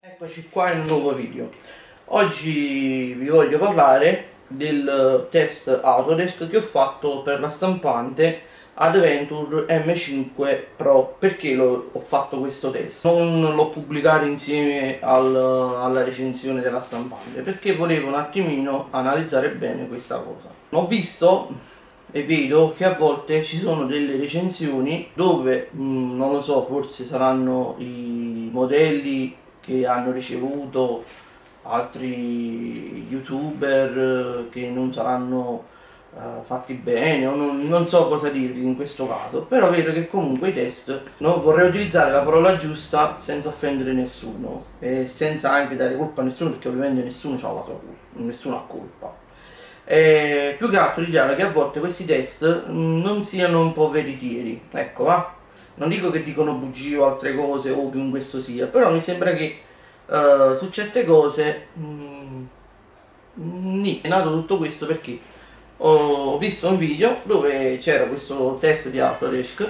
Eccoci qua in un nuovo video. Oggi vi voglio parlare del test Autodesk che ho fatto per la stampante Adventurer 5M Pro. Perché ho fatto questo test? Non l'ho pubblicato insieme alla recensione della stampante, perché volevo un attimino analizzare bene questa cosa. Ho visto e vedo che a volte ci sono delle recensioni dove, non lo so, forse saranno i modelli che hanno ricevuto altri youtuber che non saranno fatti bene, o non so cosa dirvi in questo caso, però vedo che comunque i test, non vorrei utilizzare la parola giusta senza offendere nessuno e senza anche dare colpa a nessuno, perché ovviamente nessuno ha colpa, e più che altro di dire che a volte questi test non siano un po' veritieri, ecco va. Non dico che dicono bugie o altre cose o che in questo sia, però mi sembra che su certe cose è nato tutto questo perché ho visto un video dove c'era questo test di Autodesk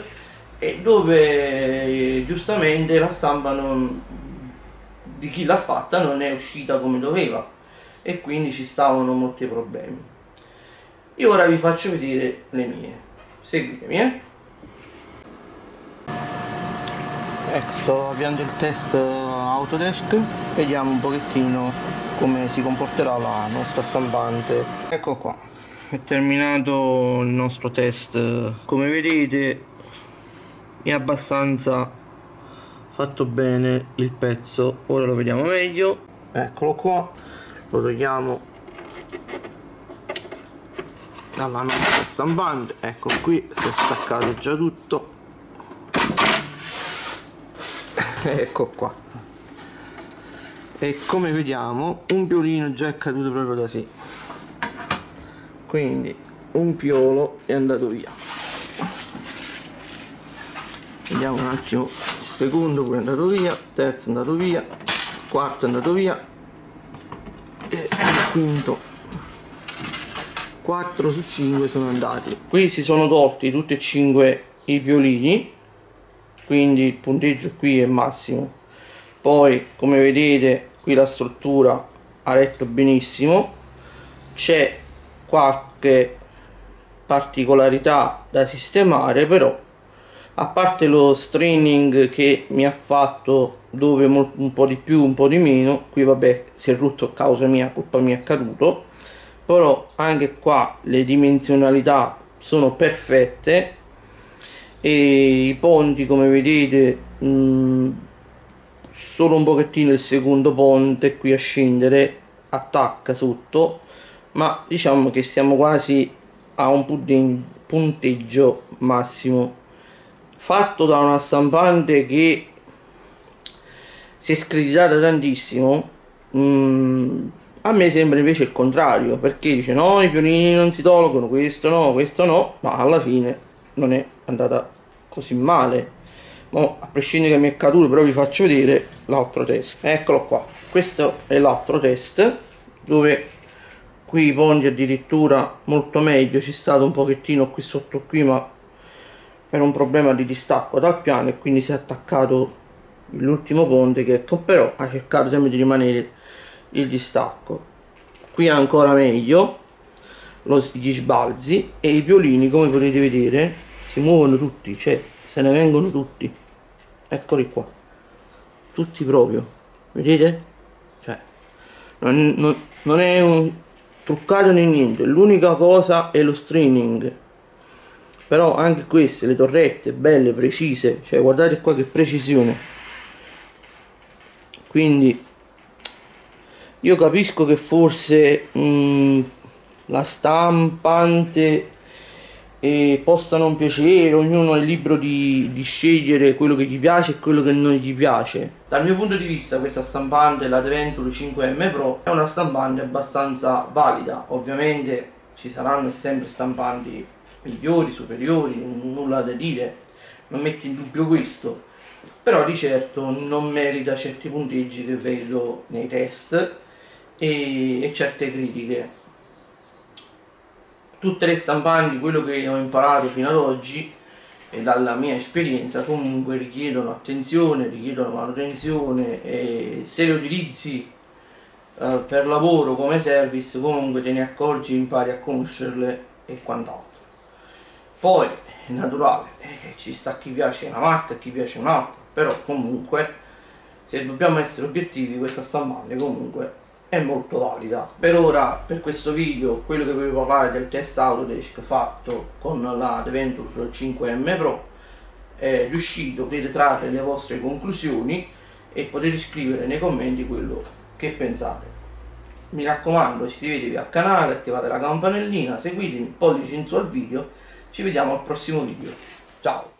e dove giustamente la stampa di chi l'ha fatta non è uscita come doveva e quindi ci stavano molti problemi. Io ora vi faccio vedere le mie, seguitemi Ecco, sto avviando il test Autodesk, vediamo un pochettino come si comporterà la nostra stampante. Ecco qua, è terminato il nostro test, come vedete è abbastanza fatto bene il pezzo, ora lo vediamo meglio, eccolo qua, lo togliamo dalla nostra stampante, ecco qui, si è staccato già tutto. Ecco qua, e come vediamo un piolino già è caduto proprio da sé, quindi un piolo è andato via. Vediamo un attimo, il secondo pure è andato via, il terzo è andato via, il quarto è andato via e il quinto. 4 su 5 sono andati. Qui si sono tolti tutti e 5 i piolini, quindi il punteggio qui è massimo. Poi come vedete qui la struttura ha retto benissimo, c'è qualche particolarità da sistemare, però a parte lo straining che mi ha fatto, dove un po' di più un po' di meno, qui vabbè si è rotto a causa mia, colpa mia, è caduto, però anche qua le dimensionalità sono perfette e i ponti come vedete solo un pochettino il secondo ponte qui a scendere attacca sotto, ma diciamo che siamo quasi a un punteggio massimo, fatto da una stampante che si è screditata tantissimo. A me sembra invece il contrario, perché dice no, i piolini non si tolgono, questo no, ma alla fine non è andata così male. Ma a prescindere che mi è caduto, però vi faccio vedere l'altro test. Eccolo qua, questo è l'altro test dove qui i ponti addirittura molto meglio, c'è stato un pochettino qui sotto qui, ma era un problema di distacco dal piano e quindi si è attaccato l'ultimo ponte, che però ha cercato sempre di rimanere il distacco. Qui è ancora meglio gli sbalzi, e i piolini come potete vedere si muovono tutti, cioè se ne vengono tutti, eccoli qua, tutti proprio, vedete? Cioè non è un truccato né niente, l'unica cosa è lo stringing, però anche queste, le torrette belle precise, cioè guardate qua che precisione. Quindi io capisco che forse la stampante possa non piacere, ognuno è libero di scegliere quello che gli piace e quello che non gli piace. Dal mio punto di vista questa stampante, l'Adventurer 5M Pro, è una stampante abbastanza valida. Ovviamente ci saranno sempre stampanti migliori, superiori, nulla da dire, non metto in dubbio questo, però di certo non merita certi punteggi che vedo nei test e certe critiche. Tutte le stampanti, quello che ho imparato fino ad oggi, e dalla mia esperienza comunque richiedono attenzione, richiedono manutenzione, e se le utilizzi per lavoro come service comunque te ne accorgi, impari a conoscerle e quant'altro. Poi è naturale, ci sta chi piace una marca e chi piace un'altra, però comunque se dobbiamo essere obiettivi questa stampante comunque è molto valida. Per ora, per questo video, quello che voglio parlare del test Autodesk fatto con la Adventurer 5M Pro è riuscito, potete trarre le vostre conclusioni e potete scrivere nei commenti quello che pensate. Mi raccomando, iscrivetevi al canale, attivate la campanellina, seguitemi, pollice in su al video, ci vediamo al prossimo video, ciao!